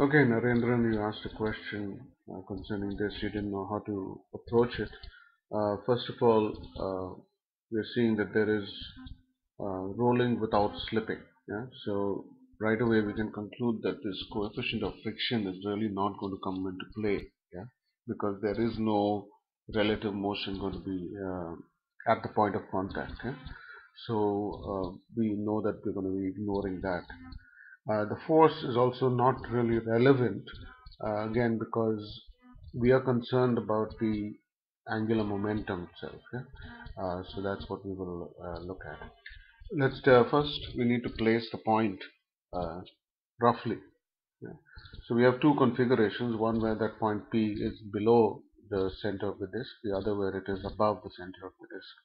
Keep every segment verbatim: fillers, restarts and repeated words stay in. Okay, Narendran, you asked a question uh, concerning this. You didn't know how to approach it. Uh, first of all, uh, we're seeing that there is uh, rolling without slipping. Yeah? So right away we can conclude that this coefficient of friction is really not going to come into play. Yeah? Because there is no relative motion going to be uh, at the point of contact. Yeah? So uh, we know that we're going to be ignoring that. Uh, the force is also not really relevant, uh, again, because we are concerned about the angular momentum itself. Yeah? Uh, so that's what we will uh, look at. Let's uh, first we need to place the point uh, roughly. Yeah? So we have two configurations: one where that point P is below the center of the disk, the other where it is above the center of the disk.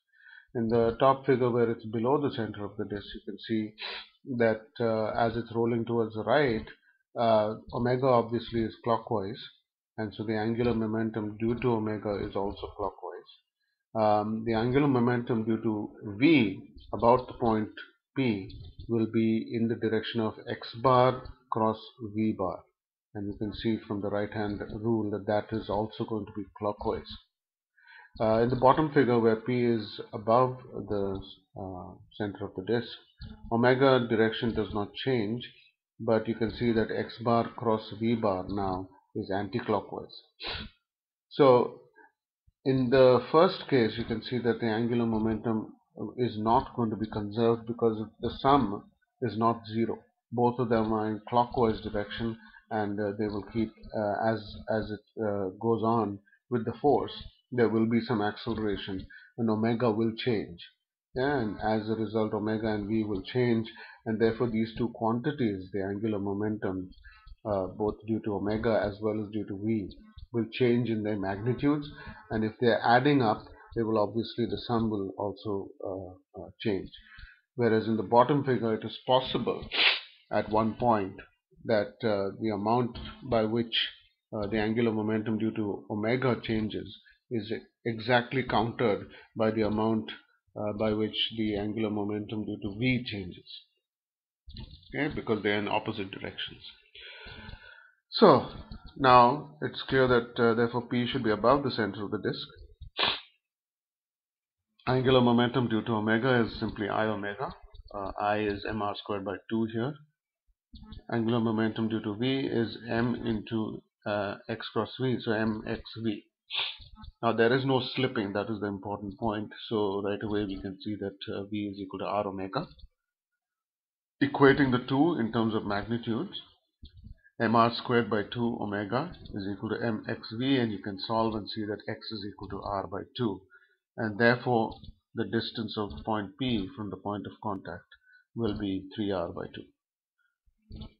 In the top figure where it's below the center of the disk, you can see that uh, as it's rolling towards the right, uh, omega obviously is clockwise, and so the angular momentum due to omega is also clockwise. Um, the angular momentum due to V about the point P will be in the direction of x bar cross V bar, and you can see from the right hand rule that that is also going to be clockwise. Uh, in the bottom figure where P is above the uh, center of the disk, omega direction does not change, but you can see that x bar cross V bar now is anti-clockwise. So in the first case you can see that the angular momentum is not going to be conserved because the sum is not zero. Both of them are in clockwise direction, and uh, they will keep uh, as, as it uh, goes on with the force. There will be some acceleration, and omega will change, yeah, and as a result omega and V will change, and therefore these two quantities, the angular momentum uh, both due to omega as well as due to V, will change in their magnitudes, and if they are adding up, they will obviously, the sum will also uh, uh, change. Whereas in the bottom figure, it is possible at one point that uh, the amount by which uh, the angular momentum due to omega changes is exactly countered by the amount uh, by which the angular momentum due to V changes, okay, because they are in opposite directions. So now it's clear that uh, therefore P should be above the center of the disk. Angular momentum due to omega is simply I omega. Uh, I is mr squared by two here. Angular momentum due to V is m into uh, x cross V, so mxv. Now there is no slipping, that is the important point, so right away we can see that uh, V is equal to R omega. Equating the two in terms of magnitudes, mr squared by two omega is equal to mxv, and you can solve and see that x is equal to R by two, and therefore the distance of point P from the point of contact will be three R by two.